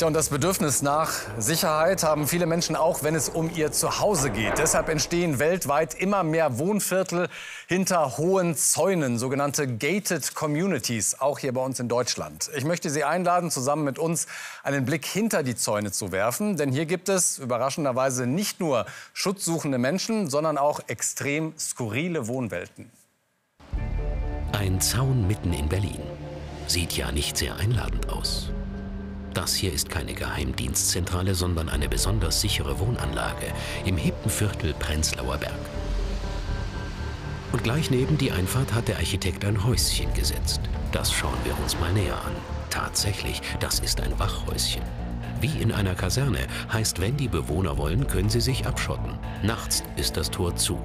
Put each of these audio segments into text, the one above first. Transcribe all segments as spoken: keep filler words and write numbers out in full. Ja, und das Bedürfnis nach Sicherheit haben viele Menschen auch, wenn es um ihr Zuhause geht. Deshalb entstehen weltweit immer mehr Wohnviertel hinter hohen Zäunen, sogenannte Gated Communities, auch hier bei uns in Deutschland. Ich möchte Sie einladen, zusammen mit uns einen Blick hinter die Zäune zu werfen. Denn hier gibt es überraschenderweise nicht nur schutzsuchende Menschen, sondern auch extrem skurrile Wohnwelten. Ein Zaun mitten in Berlin. Sieht ja nicht sehr einladend aus. Das hier ist keine Geheimdienstzentrale, sondern eine besonders sichere Wohnanlage im hippen Viertel Prenzlauer Berg. Und gleich neben die Einfahrt hat der Architekt ein Häuschen gesetzt. Das schauen wir uns mal näher an. Tatsächlich, das ist ein Wachhäuschen. Wie in einer Kaserne, heißt, wenn die Bewohner wollen, können sie sich abschotten. Nachts ist das Tor zu.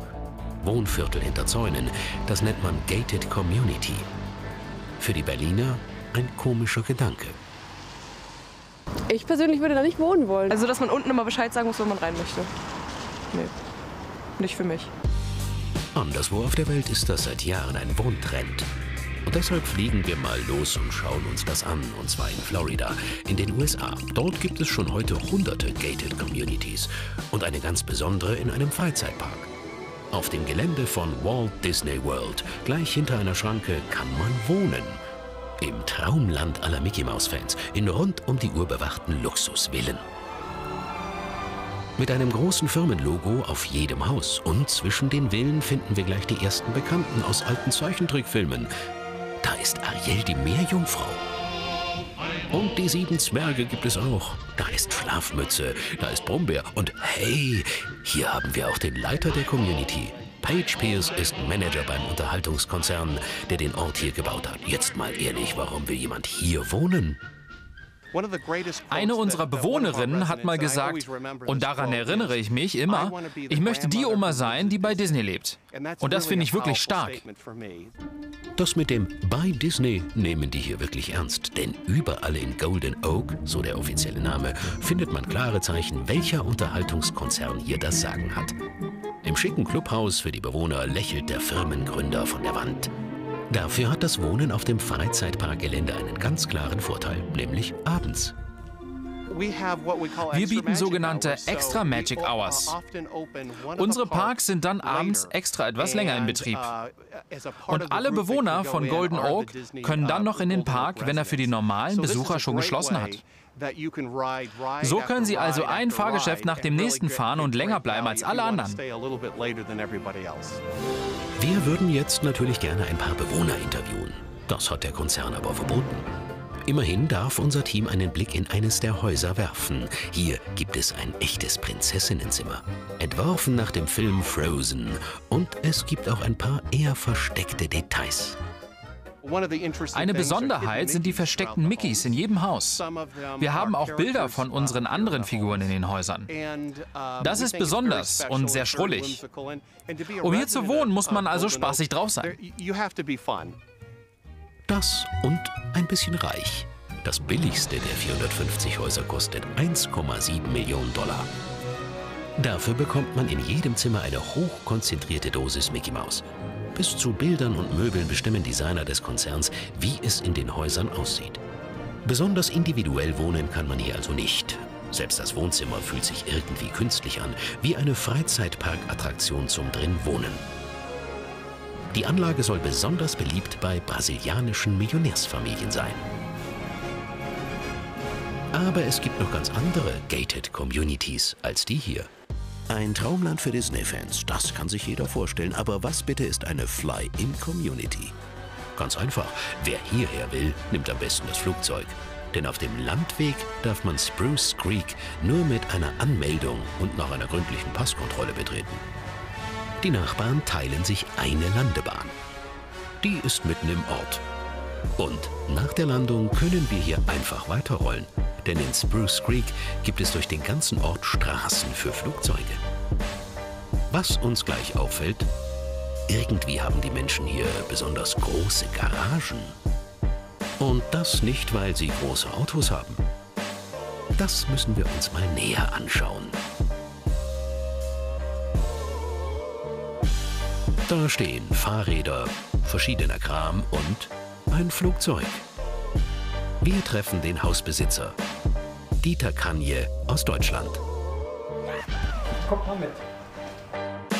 Wohnviertel hinter Zäunen, das nennt man Gated Community. Für die Berliner ein komischer Gedanke. Ich persönlich würde da nicht wohnen wollen. Also, dass man unten immer Bescheid sagen muss, wenn man rein möchte. Nee, nicht für mich. Anderswo auf der Welt ist das seit Jahren ein Wohntrend. Und deshalb fliegen wir mal los und schauen uns das an, und zwar in Florida, in den U S A. Dort gibt es schon heute hunderte Gated Communities und eine ganz besondere in einem Freizeitpark. Auf dem Gelände von Walt Disney World, gleich hinter einer Schranke, kann man wohnen. Im Traumland aller Mickey-Maus-Fans, in rund um die Uhr bewachten Luxusvillen. Mit einem großen Firmenlogo auf jedem Haus. Und zwischen den Villen finden wir gleich die ersten Bekannten aus alten Zeichentrickfilmen. Da ist Ariel die Meerjungfrau. Und die sieben Zwerge gibt es auch. Da ist Schlafmütze, da ist Brombeer. Und hey, hier haben wir auch den Leiter der Community. Paige Pierce ist Manager beim Unterhaltungskonzern, der den Ort hier gebaut hat. Jetzt mal ehrlich, warum will jemand hier wohnen? Eine unserer Bewohnerinnen hat mal gesagt, und daran erinnere ich mich immer, ich möchte die Oma sein, die bei Disney lebt. Und das finde ich wirklich stark. Das mit dem bei Disney nehmen die hier wirklich ernst. Denn überall in Golden Oak, so der offizielle Name, findet man klare Zeichen, welcher Unterhaltungskonzern hier das Sagen hat. Im schicken Clubhaus für die Bewohner lächelt der Firmengründer von der Wand. Dafür hat das Wohnen auf dem Freizeitparkgelände einen ganz klaren Vorteil, nämlich abends. Wir bieten sogenannte Extra Magic Hours. Unsere Parks sind dann abends extra etwas länger in Betrieb. Und alle Bewohner von Golden Oak können dann noch in den Park, wenn er für die normalen Besucher schon geschlossen hat. So können Sie also ein Fahrgeschäft nach dem nächsten fahren und länger bleiben als alle anderen. Wir würden jetzt natürlich gerne ein paar Bewohner interviewen. Das hat der Konzern aber verboten. Immerhin darf unser Team einen Blick in eines der Häuser werfen. Hier gibt es ein echtes Prinzessinnenzimmer, entworfen nach dem Film Frozen. Und es gibt auch ein paar eher versteckte Details. Eine Besonderheit sind die versteckten Mickeys in jedem Haus. Wir haben auch Bilder von unseren anderen Figuren in den Häusern. Das ist besonders und sehr schrullig. Um hier zu wohnen, muss man also spaßig drauf sein. Das und ein bisschen reich. Das billigste der vierhundertfünfzig Häuser kostet eins Komma sieben Millionen Dollar. Dafür bekommt man in jedem Zimmer eine hochkonzentrierte Dosis Mickey Mouse. Bis zu Bildern und Möbeln bestimmen Designer des Konzerns, wie es in den Häusern aussieht. Besonders individuell wohnen kann man hier also nicht. Selbst das Wohnzimmer fühlt sich irgendwie künstlich an, wie eine Freizeitparkattraktion zum Drinwohnen. Die Anlage soll besonders beliebt bei brasilianischen Millionärsfamilien sein. Aber es gibt noch ganz andere Gated Communities als die hier. Ein Traumland für Disney-Fans, das kann sich jeder vorstellen. Aber was bitte ist eine Fly-in-Community? Ganz einfach, wer hierher will, nimmt am besten das Flugzeug. Denn auf dem Landweg darf man Spruce Creek nur mit einer Anmeldung und nach einer gründlichen Passkontrolle betreten. Die Nachbarn teilen sich eine Landebahn. Die ist mitten im Ort. Und nach der Landung können wir hier einfach weiterrollen. Denn in Spruce Creek gibt es durch den ganzen Ort Straßen für Flugzeuge. Was uns gleich auffällt, irgendwie haben die Menschen hier besonders große Garagen. Und das nicht, weil sie große Autos haben. Das müssen wir uns mal näher anschauen. Da stehen Fahrräder, verschiedener Kram und ein Flugzeug. Wir treffen den Hausbesitzer. Dieter Kanje aus Deutschland. Kommt mal mit.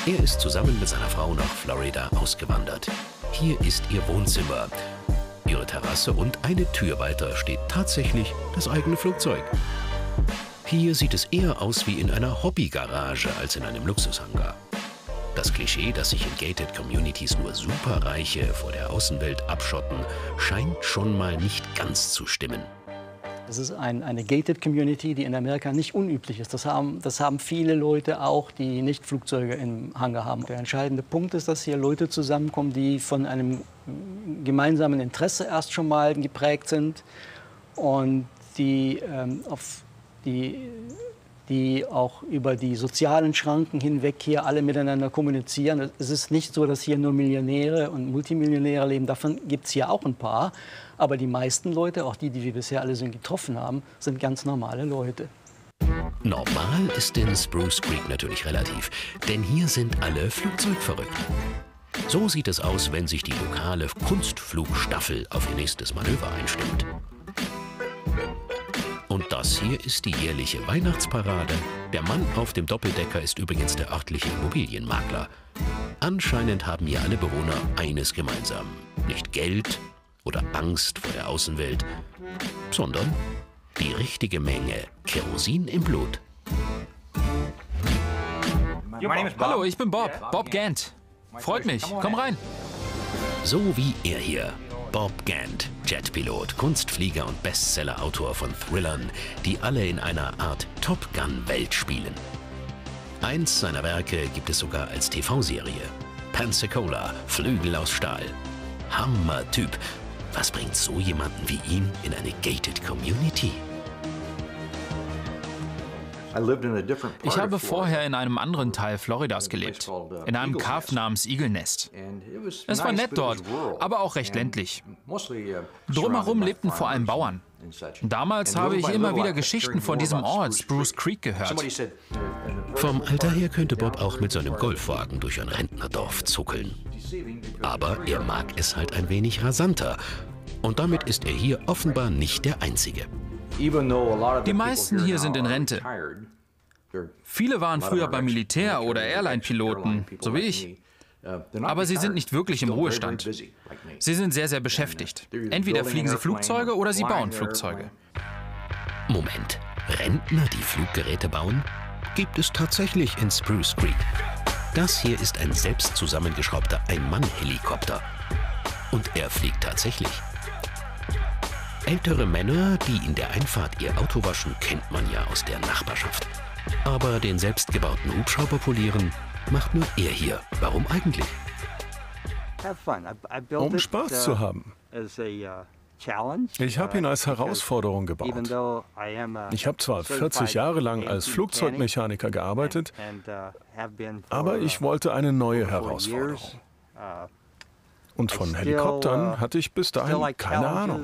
Er ist zusammen mit seiner Frau nach Florida ausgewandert. Hier ist ihr Wohnzimmer. Ihre Terrasse und eine Tür weiter steht tatsächlich das eigene Flugzeug. Hier sieht es eher aus wie in einer Hobbygarage als in einem Luxushangar. Das Klischee, dass sich in Gated Communities nur Superreiche vor der Außenwelt abschotten, scheint schon mal nicht ganz zu stimmen. Es ist ein, eine Gated Community, die in Amerika nicht unüblich ist. Das haben, das haben viele Leute auch, die nicht Flugzeuge im Hangar haben. Der entscheidende Punkt ist, dass hier Leute zusammenkommen, die von einem gemeinsamen Interesse erst schon mal geprägt sind und die, ähm, auf die die auch über die sozialen Schranken hinweg hier alle miteinander kommunizieren. Es ist nicht so, dass hier nur Millionäre und Multimillionäre leben. Davon gibt es hier auch ein paar. Aber die meisten Leute, auch die, die wir bisher alle sind getroffen haben, sind ganz normale Leute. Normal ist in Spruce Creek natürlich relativ, denn hier sind alle flugzeugverrückt. So sieht es aus, wenn sich die lokale Kunstflugstaffel auf ihr nächstes Manöver einstimmt. Und das hier ist die jährliche Weihnachtsparade. Der Mann auf dem Doppeldecker ist übrigens der örtliche Immobilienmakler. Anscheinend haben hier alle Bewohner eines gemeinsam. Nicht Geld oder Angst vor der Außenwelt, sondern die richtige Menge Kerosin im Blut. Hallo, ich bin Bob, Bob Gantt. Freut mich, komm rein. So wie er hier. Bob Gantt, Jetpilot, Kunstflieger und Bestsellerautor von Thrillern, die alle in einer Art Top Gun-Welt spielen. Eins seiner Werke gibt es sogar als T V-Serie. Pensacola, Flügel aus Stahl. Hammer-Typ. Was bringt so jemanden wie ihn in eine gated Community? Ich habe vorher in einem anderen Teil Floridas gelebt, in einem Kaff namens Eagle Nest. Es war nett dort, aber auch recht ländlich. Drumherum lebten vor allem Bauern. Damals habe ich immer wieder Geschichten von diesem Ort, Spruce Creek, gehört. Vom Alter her könnte Bob auch mit seinem Golfwagen durch ein Rentnerdorf zuckeln. Aber er mag es halt ein wenig rasanter. Und damit ist er hier offenbar nicht der Einzige. Die meisten hier sind in Rente. Viele waren früher beim Militär oder Airline-Piloten, so wie ich. Aber sie sind nicht wirklich im Ruhestand. Sie sind sehr, sehr beschäftigt. Entweder fliegen sie Flugzeuge oder sie bauen Flugzeuge. Moment, Rentner, die Fluggeräte bauen? Gibt es tatsächlich in Spruce Creek. Das hier ist ein selbst zusammengeschraubter Ein-Mann-Helikopter. Und er fliegt tatsächlich. Ältere Männer, die in der Einfahrt ihr Auto waschen, kennt man ja aus der Nachbarschaft. Aber den selbstgebauten Hubschrauber polieren macht nur er hier. Warum eigentlich? Um Spaß zu haben. Ich habe ihn als Herausforderung gebaut. Ich habe zwar vierzig Jahre lang als Flugzeugmechaniker gearbeitet, aber ich wollte eine neue Herausforderung. Und von Helikoptern hatte ich bis dahin keine Ahnung.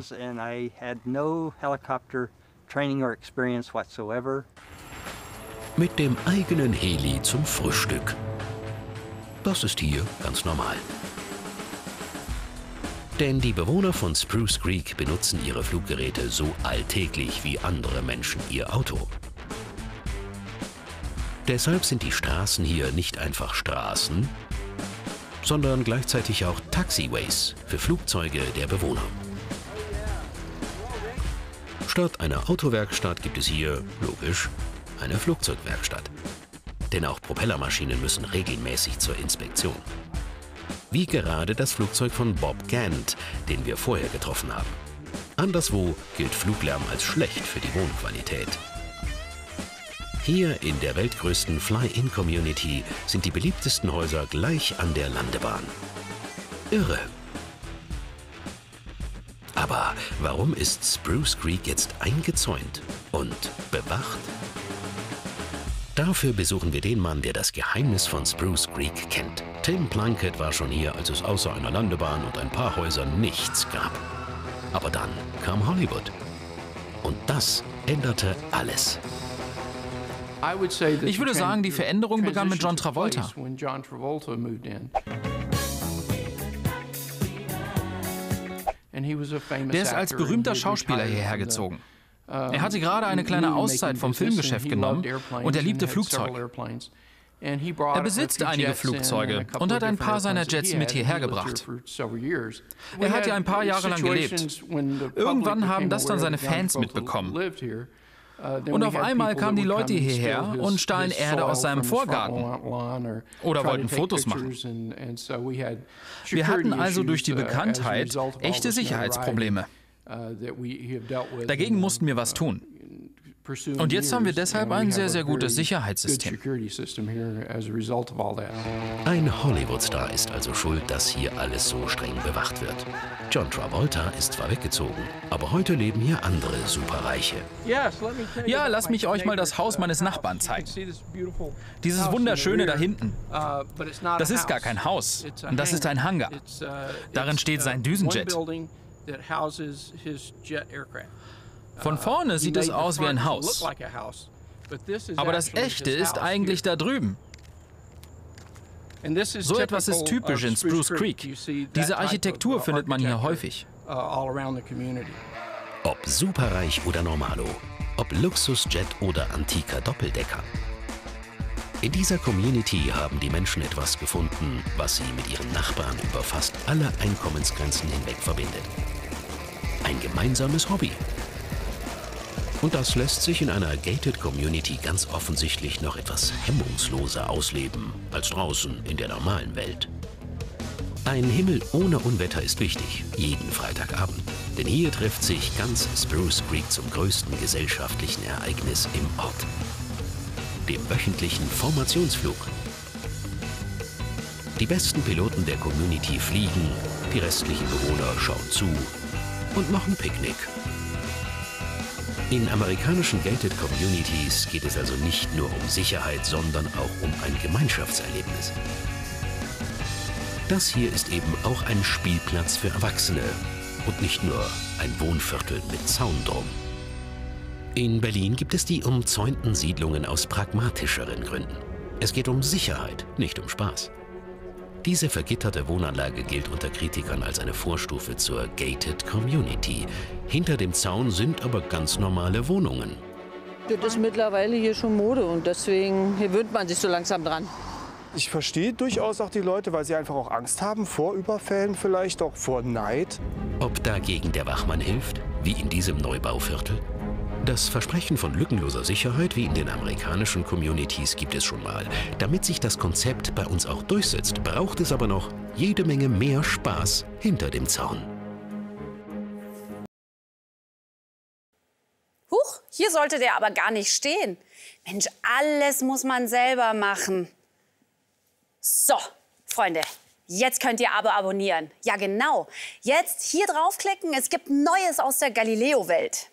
Mit dem eigenen Heli zum Frühstück. Das ist hier ganz normal. Denn die Bewohner von Spruce Creek benutzen ihre Fluggeräte so alltäglich wie andere Menschen ihr Auto. Deshalb sind die Straßen hier nicht einfach Straßen, sondern gleichzeitig auch Taxiways für Flugzeuge der Bewohner. Statt einer Autowerkstatt gibt es hier, logisch, eine Flugzeugwerkstatt. Denn auch Propellermaschinen müssen regelmäßig zur Inspektion. Wie gerade das Flugzeug von Bob Gantt, den wir vorher getroffen haben. Anderswo gilt Fluglärm als schlecht für die Wohnqualität. Hier in der weltgrößten Fly-In-Community sind die beliebtesten Häuser gleich an der Landebahn. Irre. Aber warum ist Spruce Creek jetzt eingezäunt und bewacht? Dafür besuchen wir den Mann, der das Geheimnis von Spruce Creek kennt. Tim Plunkett war schon hier, als es außer einer Landebahn und ein paar Häusern nichts gab. Aber dann kam Hollywood. Und das änderte alles. Ich würde sagen, die Veränderung begann mit John Travolta. Der ist als berühmter Schauspieler hierher gezogen. Er hatte gerade eine kleine Auszeit vom Filmgeschäft genommen und er liebte Flugzeuge. Er besitzt einige Flugzeuge und hat ein paar seiner Jets mit hierher gebracht. Er hat hier ein paar Jahre lang gelebt. Irgendwann haben das dann seine Fans mitbekommen. Und auf einmal kamen die Leute hierher und stahlen Erde aus seinem Vorgarten oder wollten Fotos machen. Wir hatten also durch die Bekanntheit echte Sicherheitsprobleme. Dagegen mussten wir was tun. Und jetzt haben wir deshalb ein sehr, sehr gutes Sicherheitssystem. Ein Hollywood-Star ist also schuld, dass hier alles so streng bewacht wird. John Travolta ist zwar weggezogen, aber heute leben hier andere Superreiche. Ja, lasst mich euch mal das Haus meines Nachbarn zeigen. Dieses wunderschöne da hinten. Das ist gar kein Haus, das ist ein Hangar. Darin steht sein Düsenjet. Von vorne sieht es aus wie ein Haus. Aber das echte ist eigentlich da drüben. So etwas ist typisch in Spruce Creek. Diese Architektur findet man hier häufig. Ob superreich oder normalo, ob Luxusjet oder antiker Doppeldecker. In dieser Community haben die Menschen etwas gefunden, was sie mit ihren Nachbarn über fast alle Einkommensgrenzen hinweg verbindet. Ein gemeinsames Hobby. Und das lässt sich in einer gated Community ganz offensichtlich noch etwas hemmungsloser ausleben als draußen in der normalen Welt. Ein Himmel ohne Unwetter ist wichtig, jeden Freitagabend. Denn hier trifft sich ganz Spruce Creek zum größten gesellschaftlichen Ereignis im Ort. Dem wöchentlichen Formationsflug. Die besten Piloten der Community fliegen, die restlichen Bewohner schauen zu und machen Picknick. In amerikanischen gated Communities geht es also nicht nur um Sicherheit, sondern auch um ein Gemeinschaftserlebnis. Das hier ist eben auch ein Spielplatz für Erwachsene und nicht nur ein Wohnviertel mit Zaun drum. In Berlin gibt es die umzäunten Siedlungen aus pragmatischeren Gründen. Es geht um Sicherheit, nicht um Spaß. Diese vergitterte Wohnanlage gilt unter Kritikern als eine Vorstufe zur gated Community. Hinter dem Zaun sind aber ganz normale Wohnungen. Das ist mittlerweile hier schon Mode und deswegen gewöhnt man sich so langsam dran. Ich verstehe durchaus auch die Leute, weil sie einfach auch Angst haben vor Überfällen, vielleicht auch vor Neid. Ob dagegen der Wachmann hilft, wie in diesem Neubauviertel? Das Versprechen von lückenloser Sicherheit wie in den amerikanischen Communities gibt es schon mal. Damit sich das Konzept bei uns auch durchsetzt, braucht es aber noch jede Menge mehr Spaß hinter dem Zaun. Huch, hier sollte der aber gar nicht stehen. Mensch, alles muss man selber machen. So, Freunde. Jetzt könnt ihr aber abonnieren. Ja, genau. Jetzt hier draufklicken, es gibt Neues aus der Galileo-Welt.